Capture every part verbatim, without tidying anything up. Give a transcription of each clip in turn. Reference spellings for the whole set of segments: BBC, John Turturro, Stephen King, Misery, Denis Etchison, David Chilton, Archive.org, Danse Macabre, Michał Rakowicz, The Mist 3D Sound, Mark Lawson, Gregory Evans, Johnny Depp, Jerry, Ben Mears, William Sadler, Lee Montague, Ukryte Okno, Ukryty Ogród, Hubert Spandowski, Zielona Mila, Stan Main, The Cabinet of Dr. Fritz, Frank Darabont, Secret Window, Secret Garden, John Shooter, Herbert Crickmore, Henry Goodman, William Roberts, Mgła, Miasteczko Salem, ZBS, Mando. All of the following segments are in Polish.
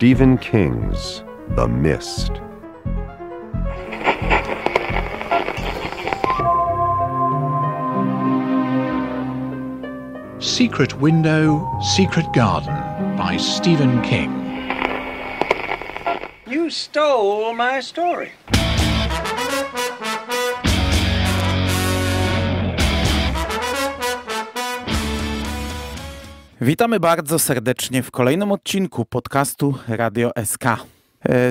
Stephen King's The Mist. Secret Window, Secret Garden by Stephen King. You stole my story. Witamy bardzo serdecznie w kolejnym odcinku podcastu Radio S K.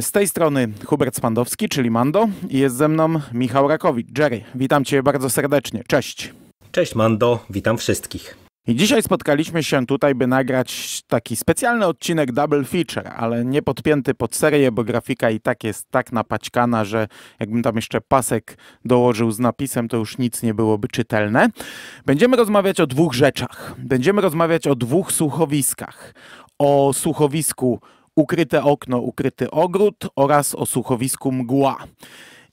Z tej strony Hubert Spandowski, czyli Mando, i jest ze mną Michał Rakowicz. Jerry, witam Cię bardzo serdecznie. Cześć. Cześć Mando, witam wszystkich. I dzisiaj spotkaliśmy się tutaj, by nagrać taki specjalny odcinek double feature, ale nie podpięty pod serię, bo grafika i tak jest tak napaćkana, że jakbym tam jeszcze pasek dołożył z napisem, to już nic nie byłoby czytelne. Będziemy rozmawiać o dwóch rzeczach. Będziemy rozmawiać o dwóch słuchowiskach. O słuchowisku Ukryte Okno, Ukryty Ogród oraz o słuchowisku Mgła.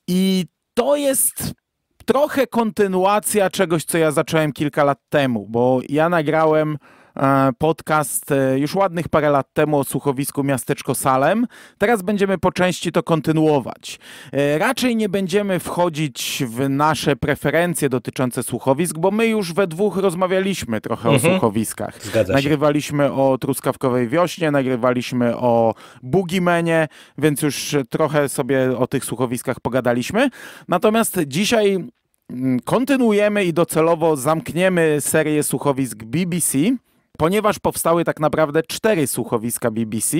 I to jest trochę kontynuacja czegoś, co ja zacząłem kilka lat temu, bo ja nagrałem podcast już ładnych parę lat temu o słuchowisku Miasteczko Salem. Teraz będziemy po części to kontynuować. Raczej nie będziemy wchodzić w nasze preferencje dotyczące słuchowisk, bo my już we dwóch rozmawialiśmy trochę mhm. o słuchowiskach. Zgadza się. Nagrywaliśmy o Truskawkowej Wiośnie, nagrywaliśmy o Bugimenie, więc już trochę sobie o tych słuchowiskach pogadaliśmy. Natomiast dzisiaj kontynuujemy i docelowo zamkniemy serię słuchowisk B B C, ponieważ powstały tak naprawdę cztery słuchowiska B B C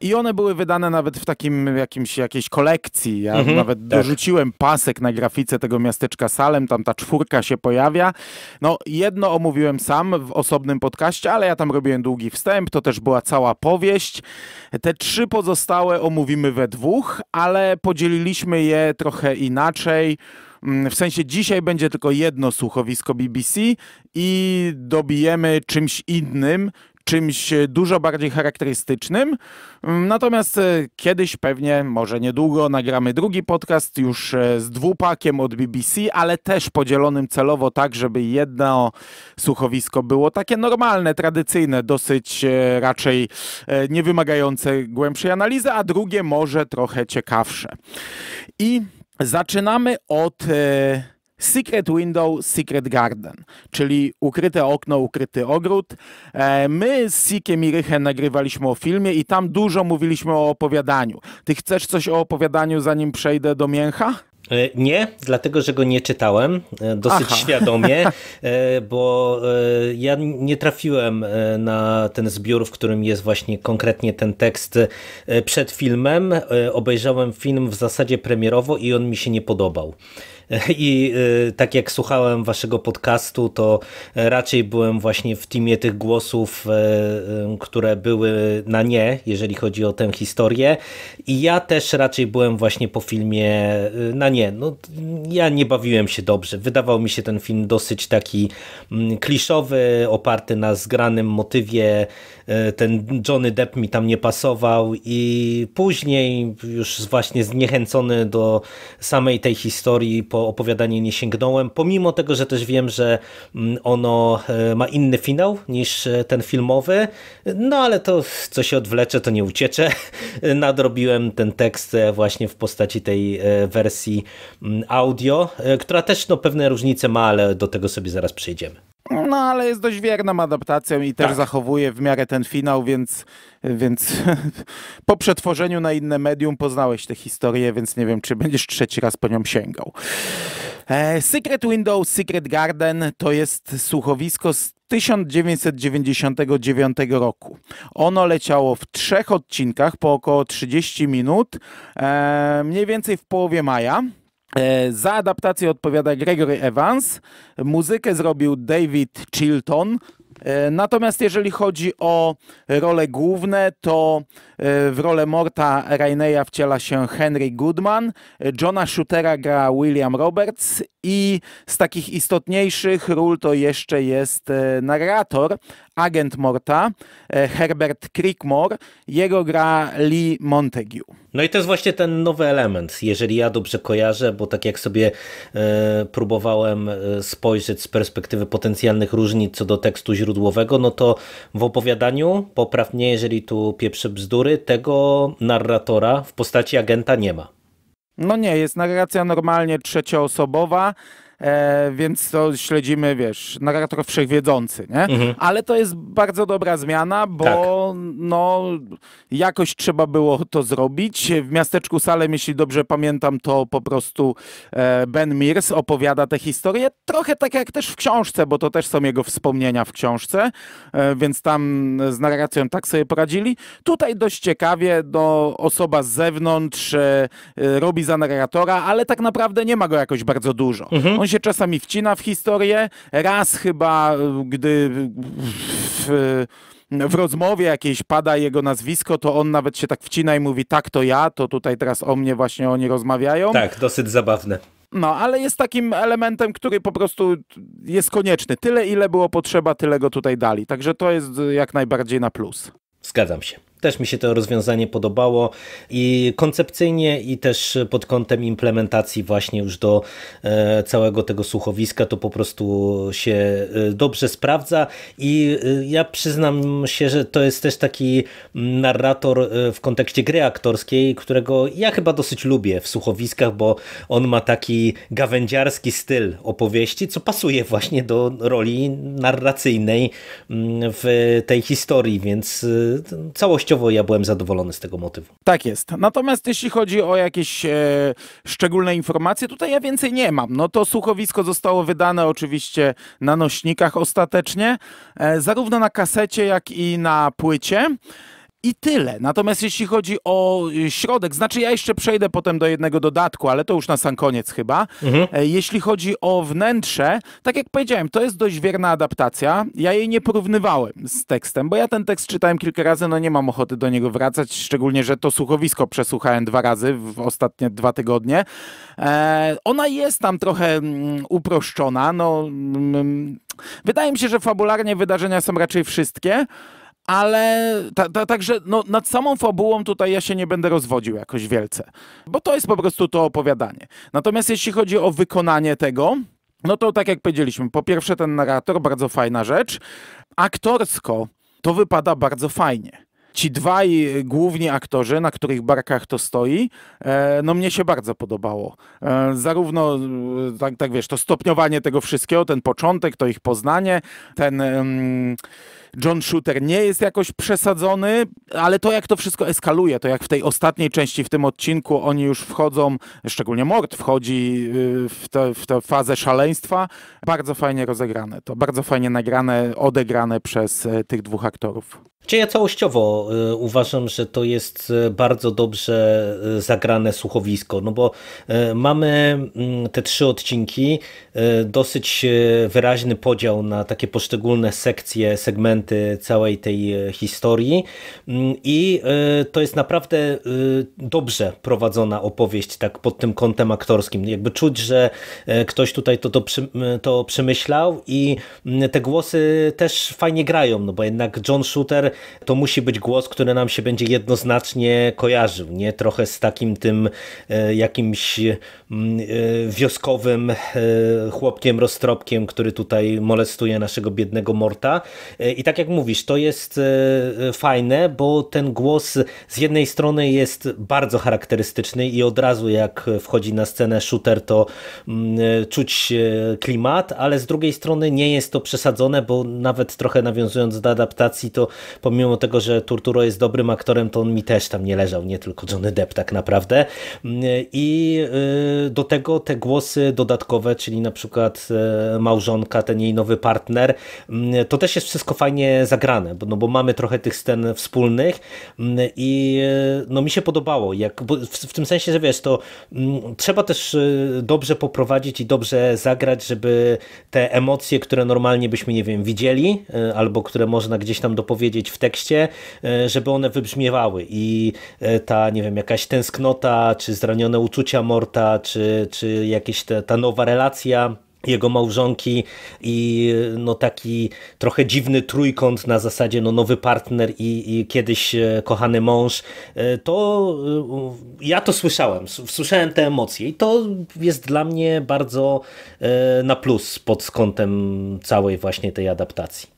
i one były wydane nawet w takim jakimś, jakiejś kolekcji. Ja mhm, nawet tak. dorzuciłem pasek na grafice tego Miasteczka Salem, tam ta czwórka się pojawia. No jedno omówiłem sam w osobnym podcaście, ale ja tam robiłem długi wstęp, to też była cała powieść. Te trzy pozostałe omówimy we dwóch, ale podzieliliśmy je trochę inaczej. W sensie dzisiaj będzie tylko jedno słuchowisko B B C i dobijemy czymś innym, czymś dużo bardziej charakterystycznym. Natomiast kiedyś pewnie, może niedługo, nagramy drugi podcast już z dwupakiem od B B C, ale też podzielonym celowo tak, żeby jedno słuchowisko było takie normalne, tradycyjne, dosyć raczej niewymagające głębszej analizy, a drugie może trochę ciekawsze. I zaczynamy od e, Secret Window, Secret Garden, czyli Ukryte Okno, Ukryty Ogród. E, my z Sikiem i Rychem nagrywaliśmy o filmie i tam dużo mówiliśmy o opowiadaniu. Ty chcesz coś o opowiadaniu, zanim przejdę do mięcha? Nie, dlatego, że go nie czytałem dosyć Aha. świadomie, bo ja nie trafiłem na ten zbiór, w którym jest właśnie konkretnie ten tekst przed filmem. Obejrzałem film w zasadzie premierowo i on mi się nie podobał. I tak jak słuchałem waszego podcastu, to raczej byłem właśnie w teamie tych głosów, które były na nie, jeżeli chodzi o tę historię. I ja też raczej byłem właśnie po filmie na nie. No, ja nie bawiłem się dobrze. Wydawał mi się ten film dosyć taki kliszowy, oparty na zgranym motywie. Ten Johnny Depp mi tam nie pasował i później już właśnie zniechęcony do samej tej historii po opowiadanie nie sięgnąłem, pomimo tego, że też wiem, że ono ma inny finał niż ten filmowy, no ale to co się odwlecze, to nie ucieczę. Nadrobiłem ten tekst właśnie w postaci tej wersji audio, która też no, pewne różnice ma, ale do tego sobie zaraz przejdziemy. No ale jest dość wierną adaptacją i też tak. zachowuje w miarę ten finał, więc, więc po przetworzeniu na inne medium poznałeś tę historię, więc nie wiem, czy będziesz trzeci raz po nią sięgał. Secret Window, Secret Garden to jest słuchowisko z tysiąc dziewięćset dziewięćdziesiątego dziewiątego roku. Ono leciało w trzech odcinkach po około trzydzieści minut, mniej więcej w połowie maja. Za adaptację odpowiada Gregory Evans, muzykę zrobił David Chilton. Natomiast jeżeli chodzi o role główne, to w rolę Morta Raineya wciela się Henry Goodman, Johna Shootera gra William Roberts i z takich istotniejszych ról to jeszcze jest narrator, agent Morta, Herbert Crickmore, jego gra Lee Montague. No i to jest właśnie ten nowy element, jeżeli ja dobrze kojarzę, bo tak jak sobie e, próbowałem spojrzeć z perspektywy potencjalnych różnic co do tekstu źródłowego, no to w opowiadaniu, popraw mnie, jeżeli tu pieprzę bzdury, tego narratora w postaci agenta nie ma. No nie, jest narracja normalnie trzecioosobowa, e, więc to śledzimy, wiesz, narrator wszechwiedzący, nie? Mhm. Ale to jest bardzo dobra zmiana, bo tak. no, jakoś trzeba było to zrobić. W Miasteczku Salem, jeśli dobrze pamiętam, to po prostu e, Ben Mears opowiada tę historię, trochę tak jak też w książce, bo to też są jego wspomnienia w książce, e, więc tam z narracją tak sobie poradzili. Tutaj dość ciekawie, no, osoba z zewnątrz e, e, robi za narratora, ale tak naprawdę nie ma go jakoś bardzo dużo. Mhm. On się czasami wcina w historię, raz chyba, gdy w, w rozmowie jakiejś pada jego nazwisko, to on nawet się tak wcina i mówi, tak, to ja, to tutaj teraz o mnie właśnie oni rozmawiają. Tak, dosyć zabawne. No, ale jest takim elementem, który po prostu jest konieczny. Tyle, ile było potrzeba, tyle go tutaj dali. Także to jest jak najbardziej na plus. Zgadzam się. Też mi się to rozwiązanie podobało i koncepcyjnie, i też pod kątem implementacji właśnie już do całego tego słuchowiska to po prostu się dobrze sprawdza i ja przyznam się, że to jest też taki narrator w kontekście gry aktorskiej, którego ja chyba dosyć lubię w słuchowiskach, bo on ma taki gawędziarski styl opowieści, co pasuje właśnie do roli narracyjnej w tej historii, więc całość ja byłem zadowolony z tego motywu. Tak jest. Natomiast jeśli chodzi o jakieś e, szczególne informacje, tutaj ja więcej nie mam. No to słuchowisko zostało wydane oczywiście na nośnikach ostatecznie, e, zarówno na kasecie, jak i na płycie. I tyle. Natomiast jeśli chodzi o środek, znaczy ja jeszcze przejdę potem do jednego dodatku, ale to już na sam koniec chyba. Mhm. Jeśli chodzi o wnętrze, tak jak powiedziałem, to jest dość wierna adaptacja. Ja jej nie porównywałem z tekstem, bo ja ten tekst czytałem kilka razy, no nie mam ochoty do niego wracać, szczególnie, że to słuchowisko przesłuchałem dwa razy w ostatnie dwa tygodnie. E, ona jest tam trochę mm, uproszczona. No, mm, wydaje mi się, że fabularnie wydarzenia są raczej wszystkie, ale ta, ta, także no, nad samą fabułą tutaj ja się nie będę rozwodził jakoś wielce, bo to jest po prostu to opowiadanie. Natomiast jeśli chodzi o wykonanie tego, no to tak jak powiedzieliśmy, po pierwsze ten narrator, bardzo fajna rzecz. Aktorsko to wypada bardzo fajnie. Ci dwaj główni aktorzy, na których barkach to stoi, no mnie się bardzo podobało. Zarówno, tak, tak wiesz, to stopniowanie tego wszystkiego, ten początek, to ich poznanie, ten um, John Shooter nie jest jakoś przesadzony, ale to jak to wszystko eskaluje, to jak w tej ostatniej części, w tym odcinku oni już wchodzą, szczególnie Mort wchodzi w, te, w tę fazę szaleństwa, bardzo fajnie rozegrane to, bardzo fajnie nagrane, odegrane przez tych dwóch aktorów. Ja całościowo uważam, że to jest bardzo dobrze zagrane słuchowisko, no bo mamy te trzy odcinki, dosyć wyraźny podział na takie poszczególne sekcje, segmenty całej tej historii i to jest naprawdę dobrze prowadzona opowieść tak pod tym kątem aktorskim. Jakby czuć, że ktoś tutaj to, to, przy, to przemyślał i te głosy też fajnie grają, no bo jednak John Shooter to musi być głos, który nam się będzie jednoznacznie kojarzył, nie? Trochę z takim tym jakimś wioskowym chłopkiem, roztropkiem, który tutaj molestuje naszego biednego Morta. I tak jak mówisz, to jest fajne, bo ten głos z jednej strony jest bardzo charakterystyczny i od razu jak wchodzi na scenę Shooter, to czuć klimat, ale z drugiej strony nie jest to przesadzone, bo nawet trochę nawiązując do adaptacji, to pomimo tego, że Turturro jest dobrym aktorem, to on mi też tam nie leżał, nie tylko Johnny Depp tak naprawdę. I do tego te głosy dodatkowe, czyli na przykład małżonka, ten jej nowy partner, to też jest wszystko fajnie zagrane, no bo mamy trochę tych scen wspólnych i no mi się podobało, jak, bo w, w tym sensie, że wiesz, to trzeba też dobrze poprowadzić i dobrze zagrać, żeby te emocje, które normalnie byśmy, nie wiem, widzieli, albo które można gdzieś tam dopowiedzieć w tekście, żeby one wybrzmiewały i ta, nie wiem, jakaś tęsknota, czy zranione uczucia Morta, czy, czy jakaś ta, ta nowa relacja jego małżonki i no taki trochę dziwny trójkąt na zasadzie no nowy partner i, i kiedyś kochany mąż, to ja to słyszałem, słyszałem te emocje i to jest dla mnie bardzo na plus pod kątem całej właśnie tej adaptacji.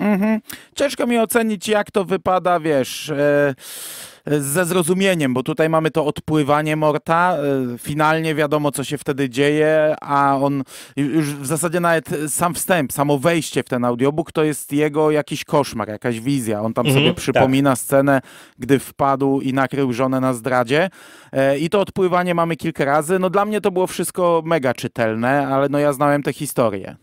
Mhm. Ciężko mi ocenić, jak to wypada, wiesz, ze zrozumieniem, bo tutaj mamy to odpływanie Morta, finalnie wiadomo, co się wtedy dzieje, a on już w zasadzie nawet sam wstęp, samo wejście w ten audiobook to jest jego jakiś koszmar, jakaś wizja. On tam mhm, sobie przypomina tak. scenę, gdy wpadł i nakrył żonę na zdradzie i to odpływanie mamy kilka razy. No dla mnie to było wszystko mega czytelne, ale no ja znałem tę historię.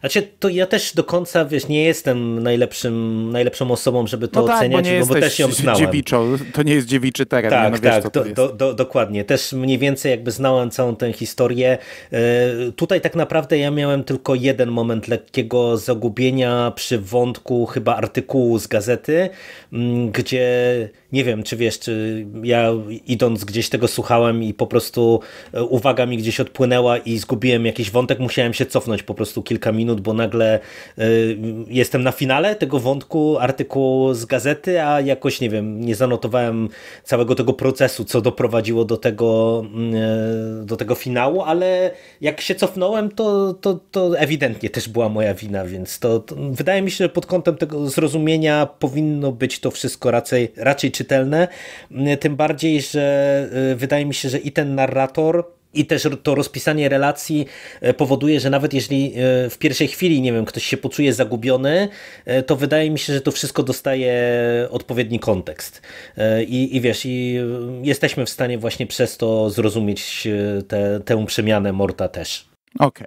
Znaczy, to ja też do końca, wiesz, nie jestem najlepszym, najlepszą osobą, żeby to no tak, oceniać, bo, nie bo też ją znałem. Dziewiczą, to nie jest dziewiczy teren. Tak, no tak, wiesz, do, do, do, dokładnie. Też mniej więcej jakby znałem całą tę historię. Yy, tutaj tak naprawdę ja miałem tylko jeden moment lekkiego zagubienia przy wątku chyba artykułu z gazety, m, gdzie nie wiem, czy wiesz, czy ja idąc gdzieś tego słuchałem i po prostu uwaga mi gdzieś odpłynęła i zgubiłem jakiś wątek, musiałem się cofnąć po prostu kilka minut, bo nagle y, jestem na finale tego wątku artykułu z gazety, a jakoś nie wiem, nie zanotowałem całego tego procesu, co doprowadziło do tego, y, do tego finału, ale jak się cofnąłem, to, to, to ewidentnie też była moja wina, więc to, to wydaje mi się, że pod kątem tego zrozumienia powinno być to wszystko raczej, raczej czytelne, tym bardziej, że wydaje mi się, że i ten narrator, i też to rozpisanie relacji powoduje, że nawet jeżeli w pierwszej chwili, nie wiem, ktoś się poczuje zagubiony, to wydaje mi się, że to wszystko dostaje odpowiedni kontekst. I, i wiesz, i jesteśmy w stanie właśnie przez to zrozumieć te, tę przemianę Morta też. Okej. Okay.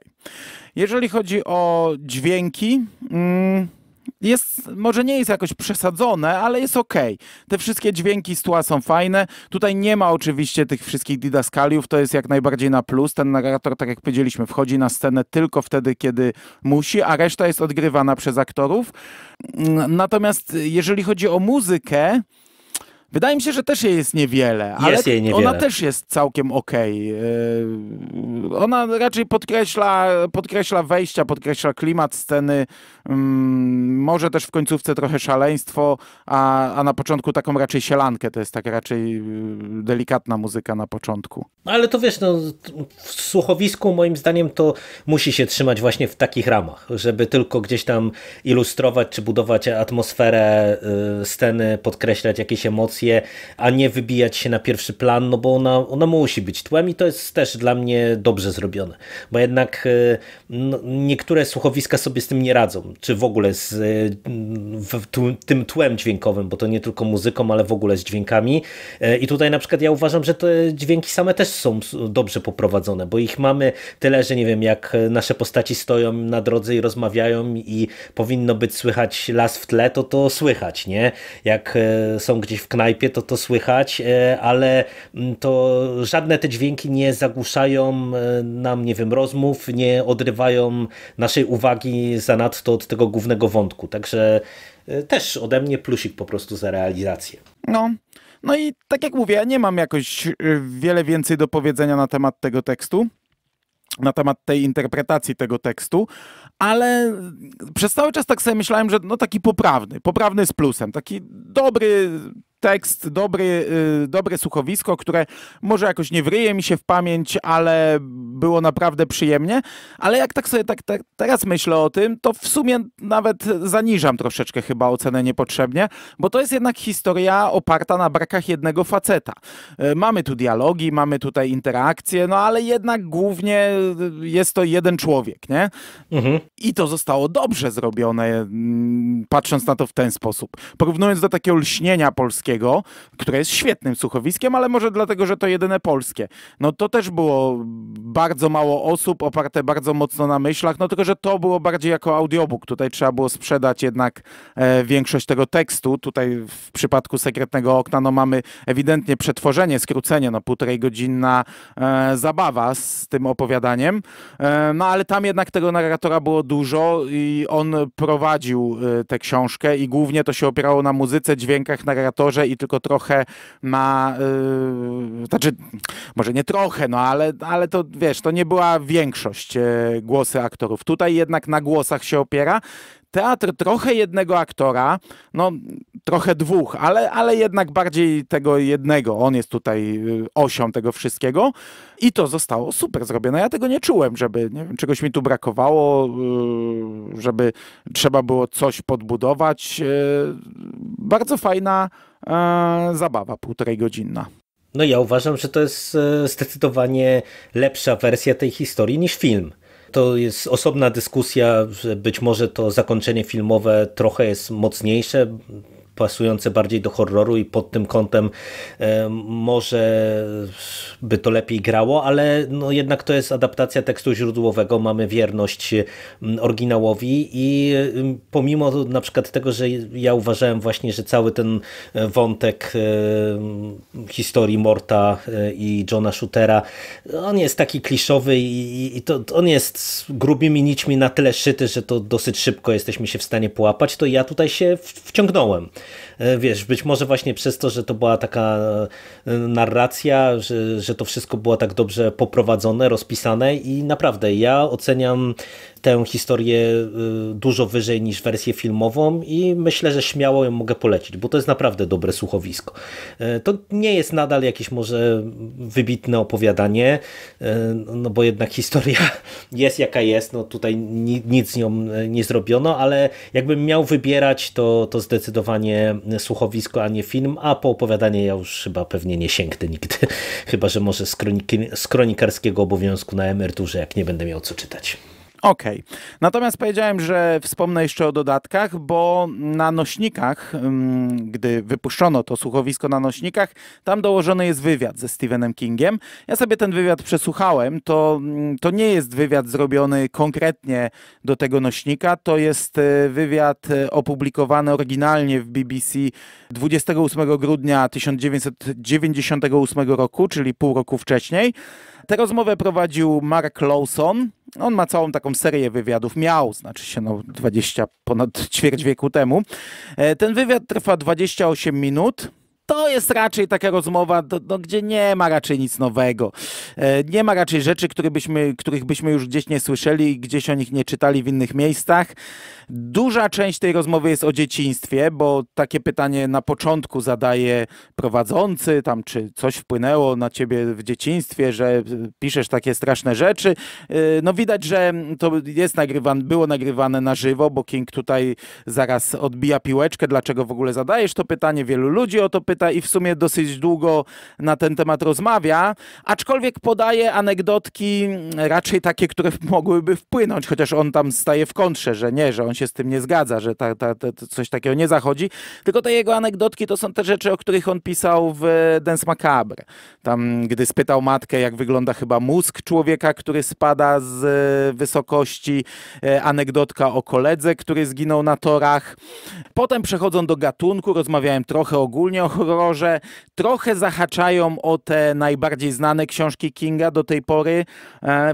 Jeżeli chodzi o dźwięki... Mm... Jest, może nie jest jakoś przesadzone, ale jest okej. Okay. Te wszystkie dźwięki z tła są fajne. Tutaj nie ma oczywiście tych wszystkich didaskaliów, to jest jak najbardziej na plus. Ten narrator, tak jak powiedzieliśmy, wchodzi na scenę tylko wtedy, kiedy musi, a reszta jest odgrywana przez aktorów. Natomiast jeżeli chodzi o muzykę, wydaje mi się, że też jej jest niewiele, ale jest jej niewiele. Ona też jest całkiem okej. Okay. Ona raczej podkreśla, podkreśla wejścia, podkreśla klimat sceny, może też w końcówce trochę szaleństwo, a, a na początku taką raczej sielankę. To jest taka raczej delikatna muzyka na początku. Ale to wiesz, no, w słuchowisku moim zdaniem to musi się trzymać właśnie w takich ramach, żeby tylko gdzieś tam ilustrować czy budować atmosferę y, sceny, podkreślać jakieś emocje, a nie wybijać się na pierwszy plan, no bo ona, ona musi być tłem i to jest też dla mnie dobrze zrobione, bo jednak no, niektóre słuchowiska sobie z tym nie radzą, czy w ogóle z w tym tłem dźwiękowym, bo to nie tylko muzyką, ale w ogóle z dźwiękami i tutaj na przykład ja uważam, że te dźwięki same też są dobrze poprowadzone, bo ich mamy tyle, że nie wiem, jak nasze postaci stoją na drodze i rozmawiają i powinno być słychać las w tle, to to słychać, nie? Jak są gdzieś w knajpie, to to słychać, ale to żadne te dźwięki nie zagłuszają nam, nie wiem, rozmów, nie odrywają naszej uwagi zanadto od tego głównego wątku. Także też ode mnie plusik po prostu za realizację. No. No i tak jak mówię, ja nie mam jakoś wiele więcej do powiedzenia na temat tego tekstu, na temat tej interpretacji tego tekstu, ale przez cały czas tak sobie myślałem, że no taki poprawny, poprawny z plusem, taki dobry tekst, dobry, yy, dobre słuchowisko, które może jakoś nie wryje mi się w pamięć, ale było naprawdę przyjemnie, ale jak tak sobie tak, tak teraz myślę o tym, to w sumie nawet zaniżam troszeczkę chyba ocenę niepotrzebnie, bo to jest jednak historia oparta na brakach jednego faceta. Yy, mamy tu dialogi, mamy tutaj interakcje, no ale jednak głównie jest to jeden człowiek, nie? Mhm. I to zostało dobrze zrobione, yy, patrząc na to w ten sposób. Porównując do takiego lśnienia polskiego, które jest świetnym słuchowiskiem, ale może dlatego, że to jedyne polskie. No to też było bardzo mało osób, oparte bardzo mocno na myślach, no tylko, że to było bardziej jako audiobook. Tutaj trzeba było sprzedać jednak e, większość tego tekstu. Tutaj w przypadku Sekretnego Okna no mamy ewidentnie przetworzenie, skrócenie, no półtorej godzinna e, zabawa z tym opowiadaniem. E, no ale tam jednak tego narratora było dużo i on prowadził e, tę książkę i głównie to się opierało na muzyce, dźwiękach, narratorze, dobrze i tylko trochę ma, yy, znaczy może nie trochę, no ale, ale to wiesz, to nie była większość yy, głosy aktorów. Tutaj jednak na głosach się opiera. Teatr trochę jednego aktora, no trochę dwóch, ale, ale jednak bardziej tego jednego. On jest tutaj osią tego wszystkiego i to zostało super zrobione. Ja tego nie czułem, żeby nie wiem, czegoś mi tu brakowało, żeby trzeba było coś podbudować. Bardzo fajna zabawa półtorej godzinna. No ja uważam, że to jest zdecydowanie lepsza wersja tej historii niż film. To jest osobna dyskusja, że być może to zakończenie filmowe trochę jest mocniejsze, pasujące bardziej do horroru i pod tym kątem e, może by to lepiej grało, ale no jednak to jest adaptacja tekstu źródłowego, mamy wierność oryginałowi i pomimo na przykład tego, że ja uważałem właśnie, że cały ten wątek e, historii Morta i Johna Shootera, on jest taki kliszowy i, i to, on jest grubymi nićmi na tyle szyty, że to dosyć szybko jesteśmy się w stanie połapać, to ja tutaj się wciągnąłem. Wiesz, być może właśnie przez to, że to była taka narracja, że, że to wszystko było tak dobrze poprowadzone, rozpisane i naprawdę ja oceniam tę historię dużo wyżej niż wersję filmową i myślę, że śmiało ją mogę polecić, bo to jest naprawdę dobre słuchowisko. To nie jest nadal jakieś może wybitne opowiadanie, no bo jednak historia jest jaka jest, no tutaj nic z nią nie zrobiono, ale jakbym miał wybierać, to, to zdecydowanie słuchowisko, a nie film, a po opowiadanie ja już chyba pewnie nie sięgnę nigdy, chyba że może z, kroniki, z kronikarskiego obowiązku na emeryturze, jak nie będę miał co czytać. Okej. Okay. Natomiast powiedziałem, że wspomnę jeszcze o dodatkach, bo na nośnikach, gdy wypuszczono to słuchowisko na nośnikach, tam dołożony jest wywiad ze Stephenem Kingiem. Ja sobie ten wywiad przesłuchałem. To, to nie jest wywiad zrobiony konkretnie do tego nośnika. To jest wywiad opublikowany oryginalnie w B B C dwudziestego ósmego grudnia tysiąc dziewięćset dziewięćdziesiątego ósmego roku, czyli pół roku wcześniej. Tę rozmowę prowadził Mark Lawson. On ma całą taką serię wywiadów. Miał, znaczy się, no dwadzieścia ponad ćwierć wieku temu. Ten wywiad trwa dwadzieścia osiem minut. To jest raczej taka rozmowa, do, do, gdzie nie ma raczej nic nowego. Nie ma raczej rzeczy, które byśmy, których byśmy już gdzieś nie słyszeli i gdzieś o nich nie czytali w innych miejscach. Duża część tej rozmowy jest o dzieciństwie, bo takie pytanie na początku zadaje prowadzący, tam czy coś wpłynęło na ciebie w dzieciństwie, że piszesz takie straszne rzeczy. No widać, że to jest nagrywane, było nagrywane na żywo, bo King tutaj zaraz odbija piłeczkę, dlaczego w ogóle zadajesz to pytanie, wielu ludzi o to pyta i w sumie dosyć długo na ten temat rozmawia, aczkolwiek podaje anegdotki raczej takie, które mogłyby wpłynąć, chociaż on tam staje w kontrze, że nie, że on się z tym nie zgadza, że ta, ta, ta, coś takiego nie zachodzi, tylko te jego anegdotki to są te rzeczy, o których on pisał w Danse Macabre. Tam, gdy spytał matkę, jak wygląda chyba mózg człowieka, który spada z wysokości, anegdotka o koledze, który zginął na torach. Potem przechodzą do gatunku, rozmawiałem trochę ogólnie o horrorze, trochę zahaczają o te najbardziej znane książki Kinga do tej pory.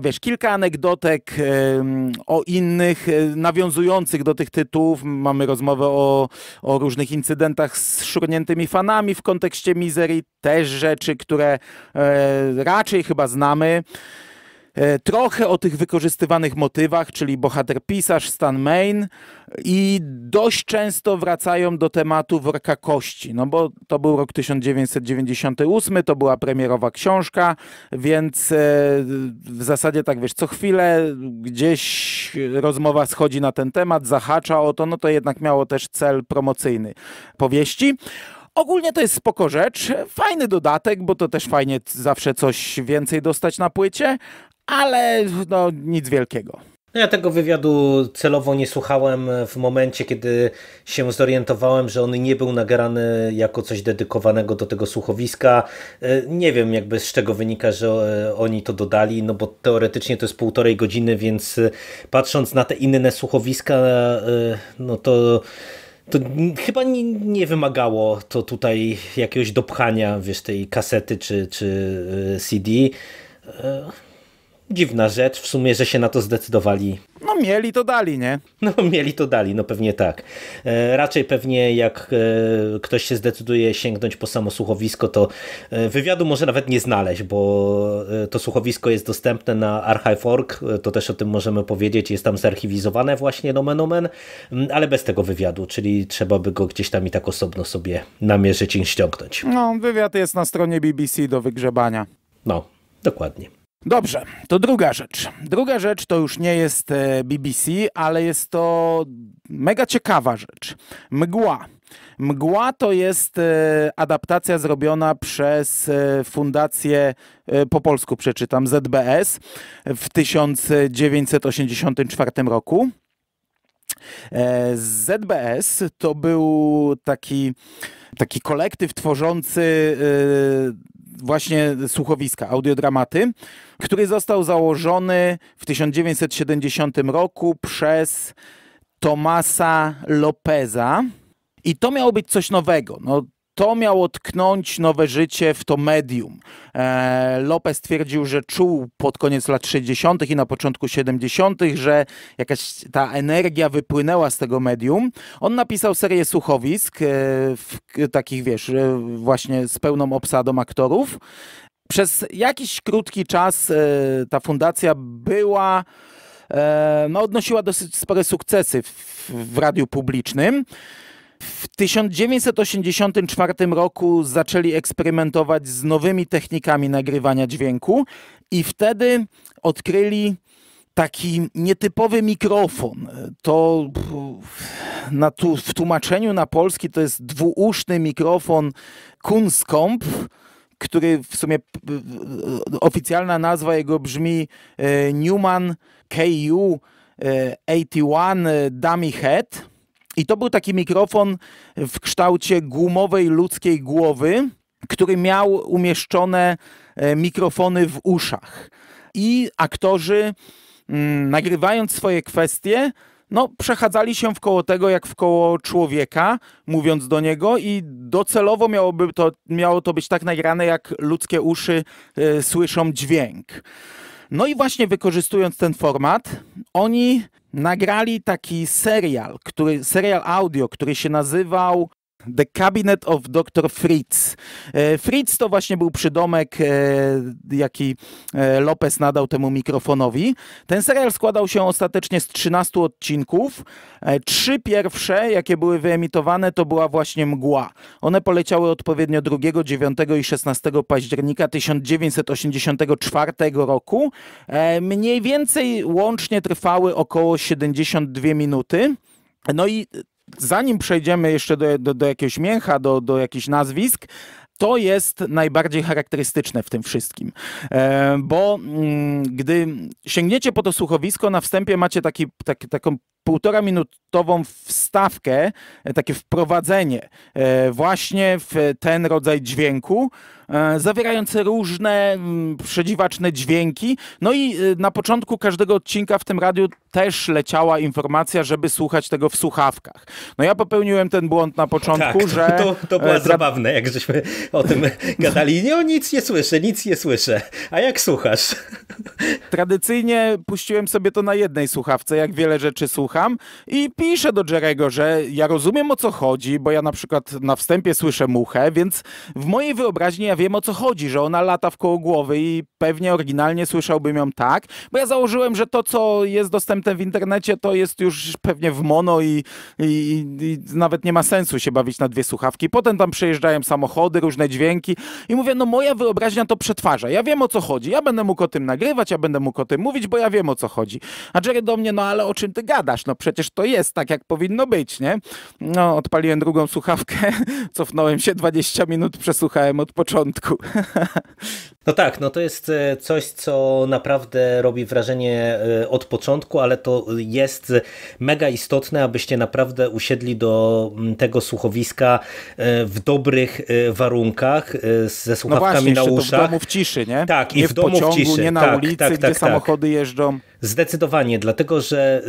Wiesz, kilka anegdotek o innych, nawiązujących do tych tytułów. Mamy rozmowę o, o różnych incydentach z szurniętymi fanami w kontekście Misery, też rzeczy, które raczej chyba znamy. Trochę o tych wykorzystywanych motywach, czyli bohater-pisarz Stan Main, i dość często wracają do tematu Worka Kości, no bo to był rok tysiąc dziewięćset dziewięćdziesiąty ósmy, to była premierowa książka, więc w zasadzie tak wiesz, co chwilę gdzieś rozmowa schodzi na ten temat, zahacza o to, no to jednak miało też cel promocyjny powieści. Ogólnie to jest spoko rzecz, fajny dodatek, bo to też fajnie zawsze coś więcej dostać na płycie, ale no, nic wielkiego. Ja tego wywiadu celowo nie słuchałem w momencie, kiedy się zorientowałem, że on nie był nagrany jako coś dedykowanego do tego słuchowiska. Nie wiem jakby z czego wynika, że oni to dodali, no bo teoretycznie to jest półtorej godziny, więc patrząc na te inne słuchowiska, no to... To chyba nie, nie wymagało to tutaj jakiegoś dopchania, wiesz, tej kasety czy, czy C D. Dziwna rzecz w sumie, że się na to zdecydowali. No mieli to dali, nie? No mieli to dali, no pewnie tak. E, raczej pewnie jak e, ktoś się zdecyduje sięgnąć po samo słuchowisko, to e, wywiadu może nawet nie znaleźć, bo e, to słuchowisko jest dostępne na Archive kropka org, e, to też o tym możemy powiedzieć, jest tam zarchiwizowane właśnie nomen omen, ale bez tego wywiadu, czyli trzeba by go gdzieś tam i tak osobno sobie namierzyć i ściągnąć. No wywiad jest na stronie B B C do wygrzebania. No, dokładnie. Dobrze, to druga rzecz. Druga rzecz to już nie jest B B C, ale jest to mega ciekawa rzecz. Mgła. Mgła to jest adaptacja zrobiona przez fundację, po polsku przeczytam, Z B S w tysiąc dziewięćset osiemdziesiątym czwartym roku. Z B S to był taki, taki kolektyw tworzący właśnie słuchowiska, audiodramaty, który został założony w tysiąc dziewięćset siedemdziesiątym roku przez Tomasa Lopeza. I to miało być coś nowego. No, to miało tknąć nowe życie w to medium. E, Lopez twierdził, że czuł pod koniec lat sześćdziesiątych i na początku siedemdziesiątych, że jakaś ta energia wypłynęła z tego medium. On napisał serię słuchowisk, e, w, takich wiesz, e, właśnie z pełną obsadą aktorów. Przez jakiś krótki czas e, ta fundacja była... E, no, odnosiła dosyć spore sukcesy w, w radiu publicznym. W tysiąc dziewięćset osiemdziesiątym czwartym roku zaczęli eksperymentować z nowymi technikami nagrywania dźwięku i wtedy odkryli taki nietypowy mikrofon. To na tu, w tłumaczeniu na polski to jest dwuuszny mikrofon Kunstkopf, który w sumie oficjalna nazwa jego brzmi Neumann K U osiemdziesiąt jeden Dummy Head. I to był taki mikrofon w kształcie gumowej ludzkiej głowy, który miał umieszczone mikrofony w uszach. I aktorzy, mm, nagrywając swoje kwestie, no, przechadzali się wkoło tego jak wkoło człowieka, mówiąc do niego, i docelowo miałoby to, miało to być tak nagrane, jak ludzkie uszy y, słyszą dźwięk. No i właśnie wykorzystując ten format, oni nagrali taki serial, który, serial audio, który się nazywał The Cabinet of doktor Fritz. Fritz to właśnie był przydomek, jaki Lopez nadał temu mikrofonowi. Ten serial składał się ostatecznie z trzynastu odcinków. Trzy pierwsze, jakie były wyemitowane, to była właśnie Mgła. One poleciały odpowiednio drugiego, dziewiątego i szesnastego października tysiąc dziewięćset osiemdziesiątego czwartego roku. Mniej więcej łącznie trwały około siedemdziesiąt dwie minuty. No i zanim przejdziemy jeszcze do, do, do jakiegoś mięcha, do, do jakichś nazwisk, to jest najbardziej charakterystyczne w tym wszystkim, e, bo mm, gdy sięgniecie po to słuchowisko, na wstępie macie taki, tak, taką półtora minutową wstawkę, takie wprowadzenie e, właśnie w ten rodzaj dźwięku, e, zawierające różne m, przedziwaczne dźwięki. No i e, na początku każdego odcinka w tym radiu też leciała informacja, żeby słuchać tego w słuchawkach. No ja popełniłem ten błąd na początku, tak, że... To, to było e, zabawne, jak żeśmy o tym gadali. Nie, o nic nie słyszę, nic nie słyszę. A jak słuchasz? Tradycyjnie puściłem sobie to na jednej słuchawce, jak wiele rzeczy słucham, i piszę do Jerego, że ja rozumiem, o co chodzi, bo ja na przykład na wstępie słyszę muchę, więc w mojej wyobraźni ja wiem, o co chodzi, że ona lata wkoło głowy i pewnie oryginalnie słyszałbym ją tak, bo ja założyłem, że to, co jest dostępne w internecie, to jest już pewnie w mono i, i, i nawet nie ma sensu się bawić na dwie słuchawki. Potem tam przejeżdżają samochody, różne dźwięki i mówię, no moja wyobraźnia to przetwarza, ja wiem, o co chodzi, ja będę mógł o tym nagrywać, ja będę mógł o tym mówić, bo ja wiem, o co chodzi. A Jerry do mnie, no ale o czym ty gadasz, no przecież to jest tak, jak powinno być, nie? No odpaliłem drugą słuchawkę, cofnąłem się dwadzieścia minut, przesłuchałem od początku. No tak, no to jest coś, co naprawdę robi wrażenie od początku, ale to jest mega istotne, abyście naprawdę usiedli do tego słuchowiska w dobrych warunkach, ze słuchawkami no właśnie, na uszach. To w domu w ciszy, nie? Tak, nie i w, w domu pociągu, w ciszy. Nie na tak, ulicy, tak, tak, gdzie tak, samochody tak. jeżdżą. Zdecydowanie, dlatego że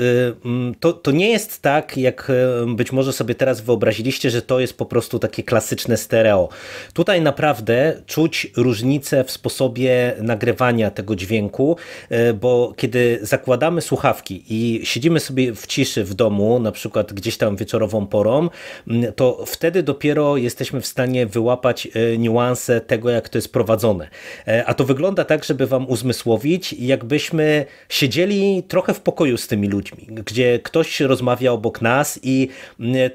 to, to nie jest tak, jak być może sobie teraz wyobraziliście, że to jest po prostu takie klasyczne stereo. Tutaj naprawdę czuć różnicę w sposobie nagrywania tego dźwięku, bo kiedy zakładamy słuchawki i siedzimy sobie w ciszy w domu, na przykład gdzieś tam wieczorową porą, to wtedy dopiero jesteśmy w stanie wyłapać niuanse tego, jak to jest prowadzone. A to wygląda tak, żeby wam uzmysłowić, jakbyśmy siedzieli Siedzieli trochę w pokoju z tymi ludźmi, gdzie ktoś rozmawia obok nas i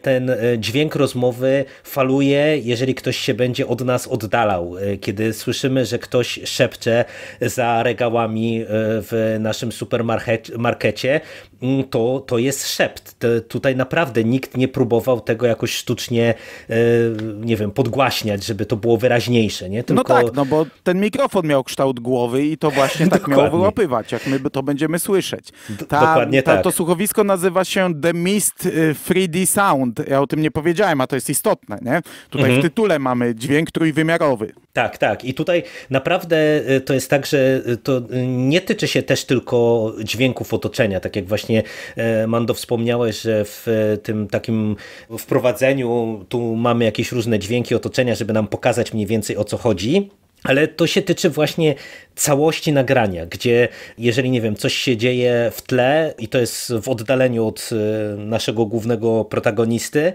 ten dźwięk rozmowy faluje, jeżeli ktoś się będzie od nas oddalał, kiedy słyszymy, że ktoś szepcze za regałami w naszym supermarkecie, to, to jest szept. To, tutaj naprawdę nikt nie próbował tego jakoś sztucznie, nie wiem, podgłaśniać, żeby to było wyraźniejsze. Nie? Tylko... No tak, no bo ten mikrofon miał kształt głowy i to właśnie tak miało wyłapywać, jak my to będziemy słyszeć. Ta, Dokładnie ta, tak. To słuchowisko nazywa się The Mist trzy D Sound. Ja o tym nie powiedziałem, a to jest istotne, nie? Tutaj mhm. w tytule mamy dźwięk trójwymiarowy. Tak, tak. I tutaj naprawdę to jest tak, że to nie tyczy się też tylko dźwięków otoczenia. Tak jak właśnie Mando wspomniałeś, że w tym takim wprowadzeniu tu mamy jakieś różne dźwięki otoczenia, żeby nam pokazać mniej więcej, o co chodzi. Ale to się tyczy właśnie całości nagrania, gdzie jeżeli, nie wiem, coś się dzieje w tle i to jest w oddaleniu od naszego głównego protagonisty,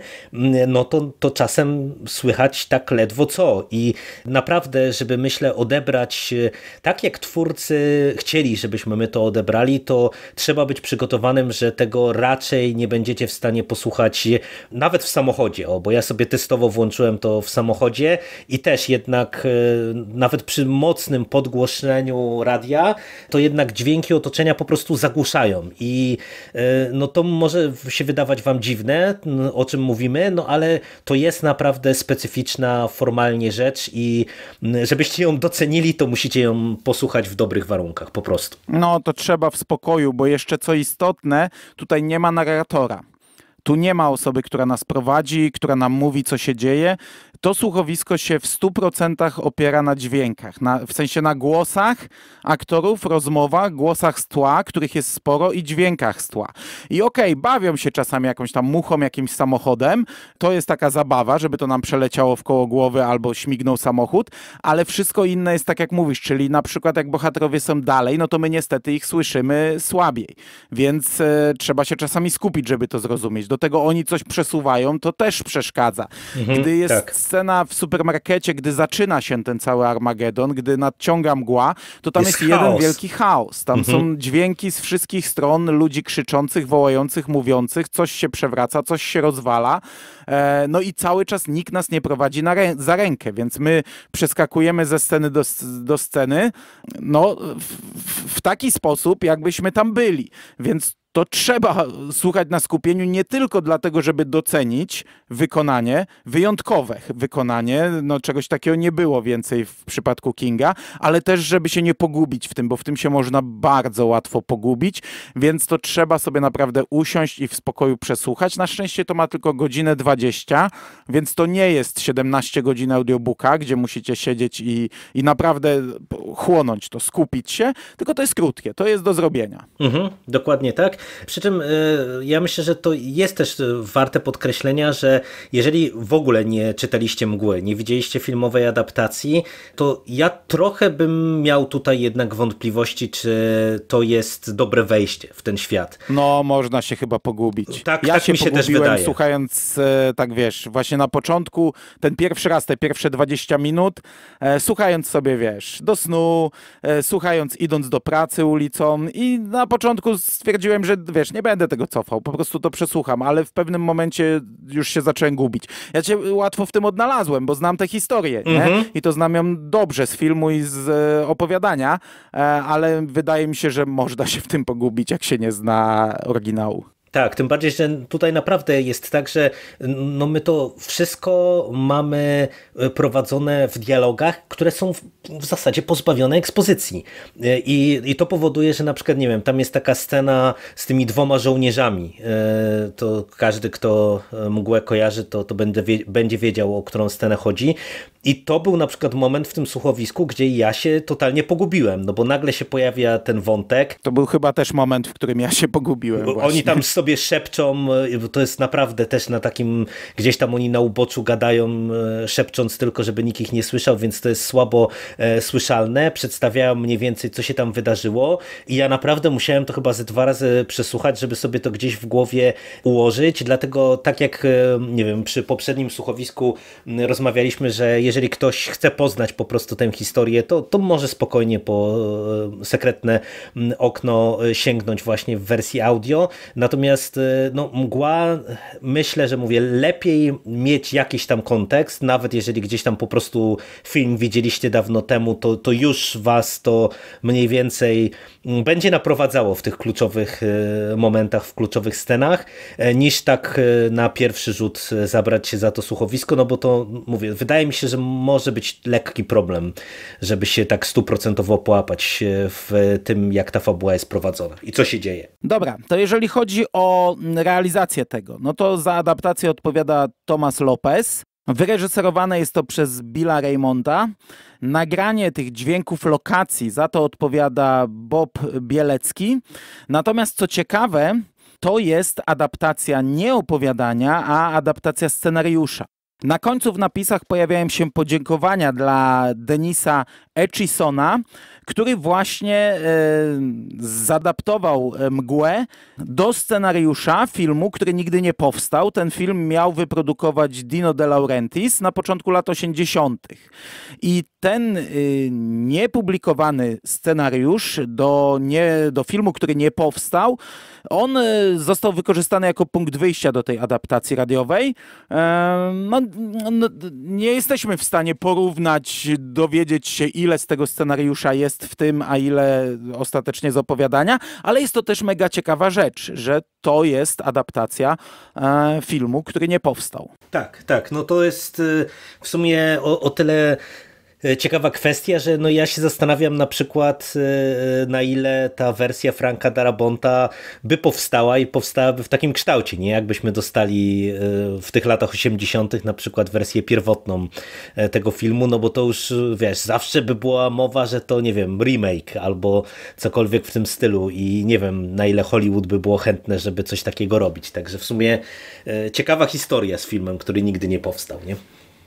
no to, to czasem słychać tak ledwo co. I naprawdę, żeby, myślę, odebrać tak, jak twórcy chcieli, żebyśmy my to odebrali, to trzeba być przygotowanym, że tego raczej nie będziecie w stanie posłuchać nawet w samochodzie. O, bo ja sobie testowo włączyłem to w samochodzie i też jednak... Nawet przy mocnym podgłoszeniu radia, to jednak dźwięki otoczenia po prostu zagłuszają. I no to może się wydawać wam dziwne, o czym mówimy, no ale to jest naprawdę specyficzna formalnie rzecz i żebyście ją docenili, to musicie ją posłuchać w dobrych warunkach po prostu. No to trzeba w spokoju, bo jeszcze co istotne, tutaj nie ma narratora. Tu nie ma osoby, która nas prowadzi, która nam mówi, co się dzieje. To słuchowisko się w stu procentach opiera na dźwiękach, na, w sensie na głosach aktorów, rozmowach, głosach z tła, których jest sporo, i dźwiękach z tła. I okej, okay, bawią się czasami jakąś tam muchą, jakimś samochodem. To jest taka zabawa, żeby to nam przeleciało w koło głowy albo śmignął samochód, ale wszystko inne jest tak, jak mówisz, czyli na przykład jak bohaterowie są dalej, no to my niestety ich słyszymy słabiej, więc e, trzeba się czasami skupić, żeby to zrozumieć. Do tego oni coś przesuwają, to też przeszkadza. Mhm, Gdy jest tak. Scena w supermarkecie, gdy zaczyna się ten cały Armagedon, gdy nadciąga mgła, to tam jest, jest jeden wielki chaos. Tam mhm. są dźwięki z wszystkich stron, ludzi krzyczących, wołających, mówiących, coś się przewraca, coś się rozwala. E, no i cały czas nikt nas nie prowadzi na rę za rękę, więc my przeskakujemy ze sceny do, do sceny no, w, w taki sposób, jakbyśmy tam byli. Więc to trzeba słuchać na skupieniu nie tylko dlatego, żeby docenić wykonanie, wyjątkowe wykonanie, no czegoś takiego nie było więcej w przypadku Kinga, ale też żeby się nie pogubić w tym, bo w tym się można bardzo łatwo pogubić, więc to trzeba sobie naprawdę usiąść i w spokoju przesłuchać. Na szczęście to ma tylko godzinę dwadzieścia, więc to nie jest siedemnaście godzin audiobooka, gdzie musicie siedzieć i, i naprawdę chłonąć to, skupić się, tylko to jest krótkie, to jest do zrobienia. Mhm, dokładnie tak. Przy czym ja myślę, że to jest też warte podkreślenia, że jeżeli w ogóle nie czytaliście Mgły, nie widzieliście filmowej adaptacji, to ja trochę bym miał tutaj jednak wątpliwości, czy to jest dobre wejście w ten świat. No, można się chyba pogubić. Tak, ja tak się mi się też wydaje. Słuchając, tak wiesz, właśnie na początku, ten pierwszy raz, te pierwsze dwadzieścia minut, e, słuchając sobie, wiesz, do snu, e, słuchając, idąc do pracy ulicą, i na początku stwierdziłem, że wiesz, nie będę tego cofał, po prostu to przesłucham, ale w pewnym momencie już się zacząłem gubić. Ja cię łatwo w tym odnalazłem, bo znam tę historię, mm-hmm. nie? I to znam ją dobrze z filmu i z e, opowiadania, e, ale wydaje mi się, że można się w tym pogubić, jak się nie zna oryginału. Tak, tym bardziej, że tutaj naprawdę jest tak, że no my to wszystko mamy prowadzone w dialogach, które są w, w zasadzie pozbawione ekspozycji. I, I to powoduje, że na przykład, nie wiem, tam jest taka scena z tymi dwoma żołnierzami. To każdy, kto Mgłę kojarzy, to, to będę wie, będzie wiedział, o którą scenę chodzi. I to był na przykład moment w tym słuchowisku, gdzie ja się totalnie pogubiłem, no bo nagle się pojawia ten wątek. To był chyba też moment, w którym ja się pogubiłem. Właśnie. Oni tam sobie szepczą, bo to jest naprawdę też na takim, gdzieś tam oni na uboczu gadają, szepcząc tylko, żeby nikt ich nie słyszał, więc to jest słabo e, słyszalne. Przedstawiają mniej więcej, co się tam wydarzyło i ja naprawdę musiałem to chyba ze dwa razy przesłuchać, żeby sobie to gdzieś w głowie ułożyć, dlatego tak jak, nie wiem, przy poprzednim słuchowisku rozmawialiśmy, że jeżeli Jeżeli ktoś chce poznać po prostu tę historię, to, to może spokojnie po sekretne okno sięgnąć właśnie w wersji audio. Natomiast no, Mgła, myślę, że mówię, lepiej mieć jakiś tam kontekst, nawet jeżeli gdzieś tam po prostu film widzieliście dawno temu, to, to już was to mniej więcej będzie naprowadzało w tych kluczowych momentach, w kluczowych scenach, niż tak na pierwszy rzut zabrać się za to słuchowisko, no bo to, mówię, wydaje mi się, że może być lekki problem, żeby się tak stuprocentowo połapać w tym, jak ta fabuła jest prowadzona i co się dzieje. Dobra, to jeżeli chodzi o realizację tego, no to za adaptację odpowiada Tomas Lopez. Wyreżyserowane jest to przez Billa Raymonda. Nagranie tych dźwięków lokacji, za to odpowiada Bob Bielecki. Natomiast co ciekawe, to jest adaptacja nie opowiadania, a adaptacja scenariusza. Na końcu w napisach pojawiają się podziękowania dla Denisa Etchisona, który właśnie y, zadaptował Mgłę do scenariusza filmu, który nigdy nie powstał. Ten film miał wyprodukować Dino De Laurentiis na początku lat osiemdziesiątych. I ten y, niepublikowany scenariusz do, nie, do filmu, który nie powstał, on y, został wykorzystany jako punkt wyjścia do tej adaptacji radiowej. Y, no, no, nie jesteśmy w stanie porównać, dowiedzieć się, ile z tego scenariusza jest w tym, a ile ostatecznie z opowiadania, ale jest to też mega ciekawa rzecz, że to jest adaptacja e, filmu, który nie powstał. Tak, tak, no to jest w sumie o, o tyle ciekawa kwestia, że no ja się zastanawiam na przykład, na ile ta wersja Franka Darabonta by powstała i powstałaby w takim kształcie, nie? Jakbyśmy dostali w tych latach osiemdziesiątych na przykład wersję pierwotną tego filmu, no bo to już, wiesz, zawsze by była mowa, że to, nie wiem, remake albo cokolwiek w tym stylu i nie wiem, na ile Hollywood by było chętne, żeby coś takiego robić. Także w sumie ciekawa historia z filmem, który nigdy nie powstał, nie?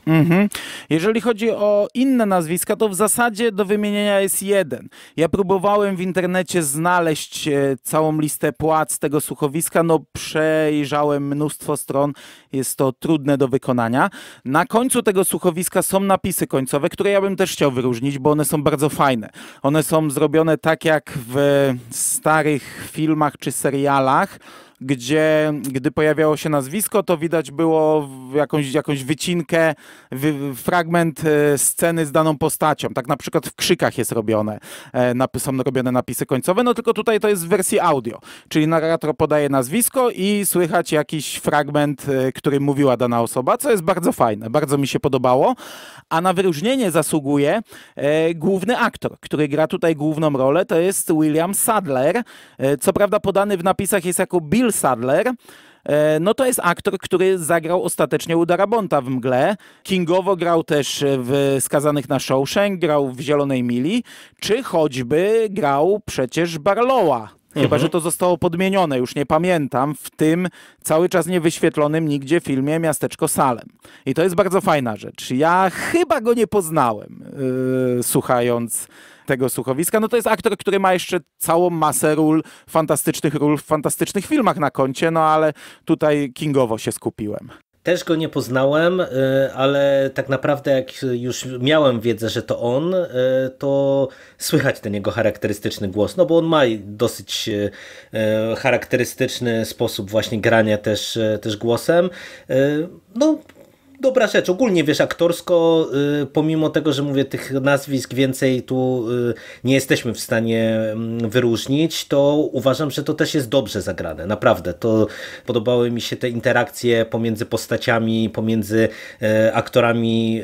Mm-hmm. Jeżeli chodzi o inne nazwiska, to w zasadzie do wymienienia jest jeden. Ja próbowałem w internecie znaleźć całą listę płac tego słuchowiska, no przejrzałem mnóstwo stron, jest to trudne do wykonania. Na końcu tego słuchowiska są napisy końcowe, które ja bym też chciał wyróżnić, bo one są bardzo fajne. One są zrobione tak jak w starych filmach czy serialach, gdzie gdy pojawiało się nazwisko, to widać było jakąś, jakąś wycinkę, wy, fragment sceny z daną postacią. Tak na przykład w Krzykach jest robione, są robione napisy końcowe, no tylko tutaj to jest w wersji audio, czyli narrator podaje nazwisko i słychać jakiś fragment, który mówiła dana osoba, co jest bardzo fajne, bardzo mi się podobało, a na wyróżnienie zasługuje główny aktor, który gra tutaj główną rolę, to jest William Sadler, co prawda podany w napisach jest jako Bill Sadler, no to jest aktor, który zagrał ostatecznie u Darabonta w Mgle. Kingowo grał też w Skazanych na Shawshank, grał w Zielonej Mili, czy choćby grał przecież Barlowa. Chyba, mhm. że to zostało podmienione, już nie pamiętam, w tym cały czas niewyświetlonym nigdzie filmie Miasteczko Salem. I to jest bardzo fajna rzecz. Ja chyba go nie poznałem, yy, słuchając tego słuchowiska. No to jest aktor, który ma jeszcze całą masę ról, fantastycznych ról w fantastycznych filmach na koncie, no ale tutaj kingowo się skupiłem. Też go nie poznałem, ale tak naprawdę jak już miałem wiedzę, że to on, to słychać ten jego charakterystyczny głos, no bo on ma dosyć charakterystyczny sposób właśnie grania też, też głosem. No dobra rzecz. Ogólnie, wiesz, aktorsko, y, pomimo tego, że mówię, tych nazwisk więcej tu y, nie jesteśmy w stanie y, wyróżnić, to uważam, że to też jest dobrze zagrane. Naprawdę. To podobały mi się te interakcje pomiędzy postaciami, pomiędzy y, aktorami y,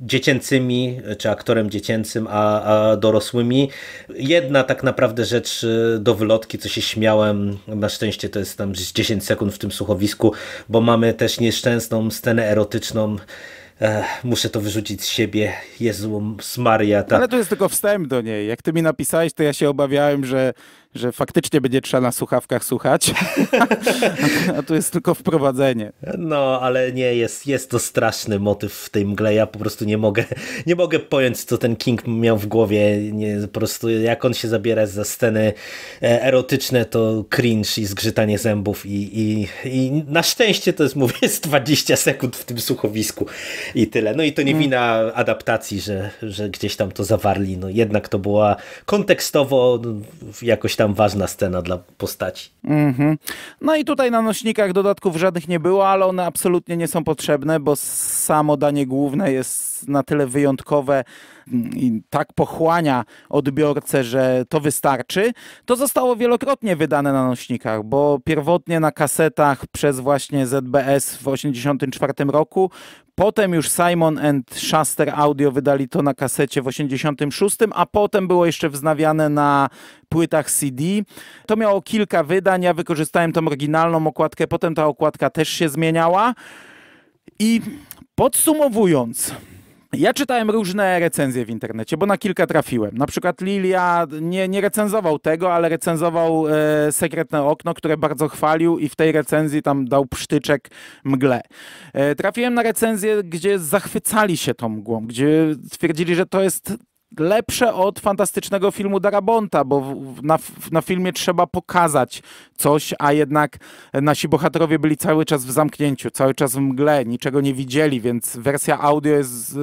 dziecięcymi, czy aktorem dziecięcym, a, a dorosłymi. Jedna tak naprawdę rzecz y, do wylotki, co się śmiałem, na szczęście to jest tam dziesięć sekund w tym słuchowisku, bo mamy też nieszczęsną scenę erotyczną. Ech, muszę to wyrzucić z siebie. Jezu Maria. Ta... Ale to jest tylko wstęp do niej. Jak ty mi napisałeś, to ja się obawiałem, że, że faktycznie będzie trzeba na słuchawkach słuchać. A tu jest tylko wprowadzenie. No, ale nie, jest, jest to straszny motyw w tej Mgle. Ja po prostu nie mogę, nie mogę pojąć, co ten King miał w głowie. Nie, po prostu jak on się zabiera za sceny erotyczne, to cringe i zgrzytanie zębów. I, i, i na szczęście to jest, mówię, jest dwadzieścia sekund w tym słuchowisku. I tyle. No i to nie wina adaptacji, że, że gdzieś tam to zawarli. No jednak to była kontekstowo jakoś tam ważna scena dla postaci. Mm-hmm. No i tutaj na nośnikach dodatków żadnych nie było, ale one absolutnie nie są potrzebne, bo samo danie główne jest na tyle wyjątkowe i tak pochłania odbiorcę, że to wystarczy. To zostało wielokrotnie wydane na nośnikach, bo pierwotnie na kasetach przez właśnie Z B S w osiemdziesiątym czwartym roku, potem już Simon and Schuster Audio wydali to na kasecie w osiemdziesiątym szóstym, a potem było jeszcze wznawiane na płytach C D. To miało kilka wydań, ja wykorzystałem tą oryginalną okładkę, potem ta okładka też się zmieniała. I podsumowując, ja czytałem różne recenzje w internecie, bo na kilka trafiłem. Na przykład Lilia nie, nie recenzował tego, ale recenzował e, Sekretne Okno, które bardzo chwalił i w tej recenzji tam dał psztyczek Mgle. E, trafiłem na recenzję, gdzie zachwycali się tą Mgłą, gdzie twierdzili, że to jest lepsze od fantastycznego filmu Darabonta, bo w, na, na filmie trzeba pokazać coś, a jednak nasi bohaterowie byli cały czas w zamknięciu, cały czas w mgle, niczego nie widzieli, więc wersja audio jest y,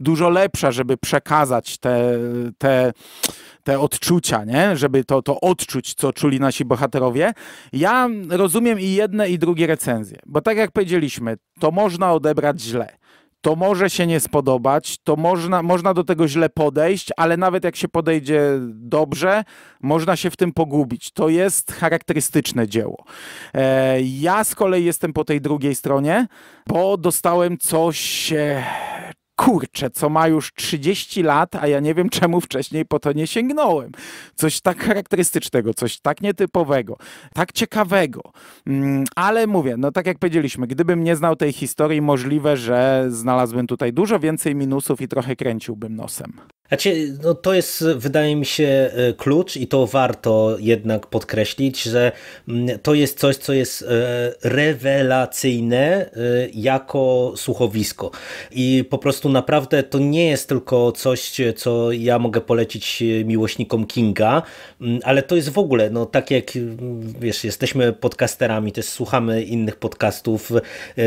dużo lepsza, żeby przekazać te, te, te odczucia, nie? Żeby to, to odczuć, co czuli nasi bohaterowie. Ja rozumiem i jedne, i drugie recenzje, bo tak jak powiedzieliśmy, to można odebrać źle. To może się nie spodobać, to można, można do tego źle podejść, ale nawet jak się podejdzie dobrze, można się w tym pogubić. To jest charakterystyczne dzieło. E, ja z kolei jestem po tej drugiej stronie, bo dostałem coś... E, kurczę, co ma już trzydzieści lat, a ja nie wiem, czemu wcześniej po to nie sięgnąłem. Coś tak charakterystycznego, coś tak nietypowego, tak ciekawego. Mm, ale mówię, no tak jak powiedzieliśmy, gdybym nie znał tej historii, możliwe, że znalazłbym tutaj dużo więcej minusów i trochę kręciłbym nosem. Znaczy, no to jest, wydaje mi się, klucz i to warto jednak podkreślić, że to jest coś, co jest rewelacyjne jako słuchowisko. I po prostu naprawdę to nie jest tylko coś, co ja mogę polecić miłośnikom Kinga, ale to jest w ogóle, no tak jak, wiesz, jesteśmy podcasterami, też słuchamy innych podcastów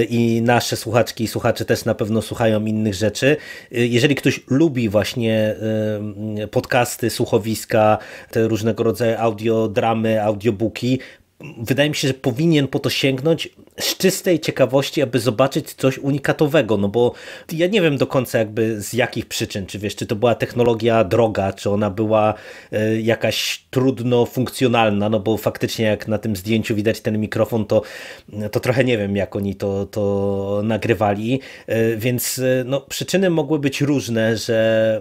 i nasze słuchaczki i słuchacze też na pewno słuchają innych rzeczy. Jeżeli ktoś lubi właśnie podcasty, słuchowiska, te różnego rodzaju audiodramy, audiobooki, wydaje mi się, że powinien po to sięgnąć z czystej ciekawości, aby zobaczyć coś unikatowego, no bo ja nie wiem do końca jakby z jakich przyczyn, czy wiesz, czy to była technologia droga, czy ona była y, jakaś trudno funkcjonalna, no bo faktycznie jak na tym zdjęciu widać ten mikrofon, to, to trochę nie wiem jak oni to, to nagrywali, y, więc y, no, przyczyny mogły być różne, że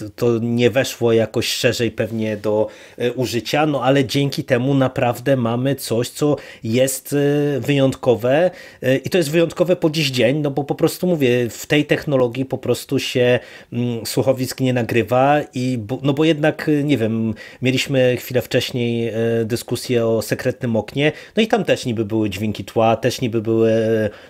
y, to nie weszło jakoś szerzej pewnie do y, użycia, no ale dzięki temu naprawdę mamy coś, co jest y, wyjątkowe wyjątkowe i to jest wyjątkowe po dziś dzień, no bo po prostu mówię, w tej technologii po prostu się słuchowisk nie nagrywa i no bo jednak, nie wiem, mieliśmy chwilę wcześniej dyskusję o Sekretnym Oknie, no i tam też niby były dźwięki tła, też niby były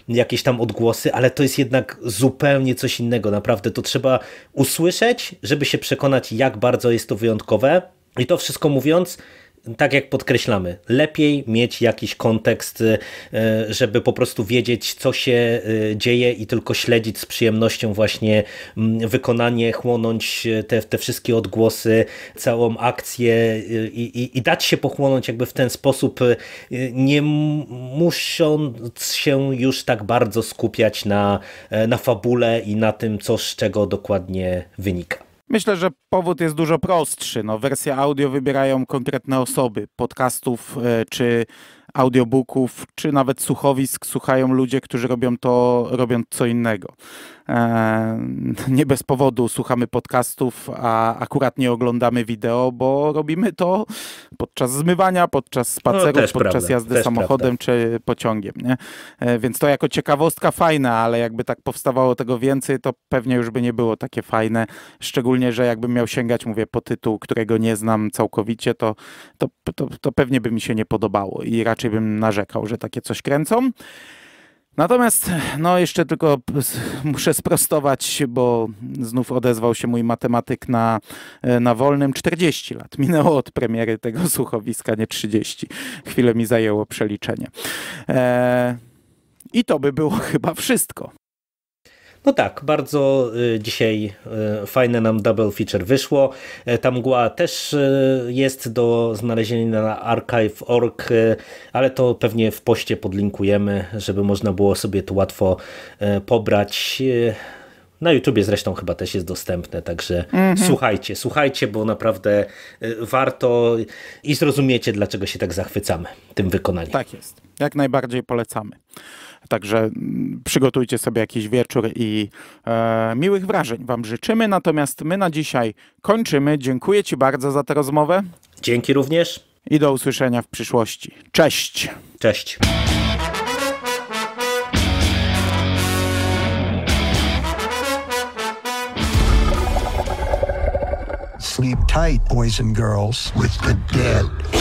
jakieś tam odgłosy, ale to jest jednak zupełnie coś innego, naprawdę to trzeba usłyszeć, żeby się przekonać, jak bardzo jest to wyjątkowe i to wszystko mówiąc, tak jak podkreślamy, lepiej mieć jakiś kontekst, żeby po prostu wiedzieć, co się dzieje i tylko śledzić z przyjemnością właśnie wykonanie, chłonąć te, te wszystkie odgłosy, całą akcję i, i, i dać się pochłonąć jakby w ten sposób, nie musząc się już tak bardzo skupiać na, na fabule i na tym, co z czego dokładnie wynika. Myślę, że powód jest dużo prostszy. No, wersję audio wybierają konkretne osoby. Podcastów czy audiobooków, czy nawet słuchowisk słuchają ludzie, którzy robią to, robią co innego. Nie bez powodu słuchamy podcastów, a akurat nie oglądamy wideo, bo robimy to podczas zmywania, podczas spacerów, no, podczas prawda. jazdy też samochodem prawda. czy pociągiem. Nie? Więc to jako ciekawostka fajna, ale jakby tak powstawało tego więcej, to pewnie już by nie było takie fajne. Szczególnie, że jakbym miał sięgać, mówię, po tytuł, którego nie znam całkowicie, to, to, to, to pewnie by mi się nie podobało i raczej bym narzekał, że takie coś kręcą. Natomiast, no jeszcze tylko muszę sprostować, bo znów odezwał się mój matematyk na, na wolnym. czterdzieści lat minęło od premiery tego słuchowiska, nie trzydzieści. Chwilę mi zajęło przeliczenie. Eee, I to by było chyba wszystko. No tak, bardzo dzisiaj fajne nam double feature wyszło. Ta mgła też jest do znalezienia na archive kropka org, ale to pewnie w poście podlinkujemy, żeby można było sobie to łatwo pobrać. Na YouTubie zresztą chyba też jest dostępne, także mhm. słuchajcie, słuchajcie, bo naprawdę warto i zrozumiecie, dlaczego się tak zachwycamy tym wykonaniem. Tak jest, jak najbardziej polecamy. Także przygotujcie sobie jakiś wieczór i e, miłych wrażeń wam życzymy. Natomiast my na dzisiaj kończymy. Dziękuję ci bardzo za tę rozmowę. Dzięki również. I do usłyszenia w przyszłości. Cześć. Cześć. Sleep tight, boys and girls, with the dead.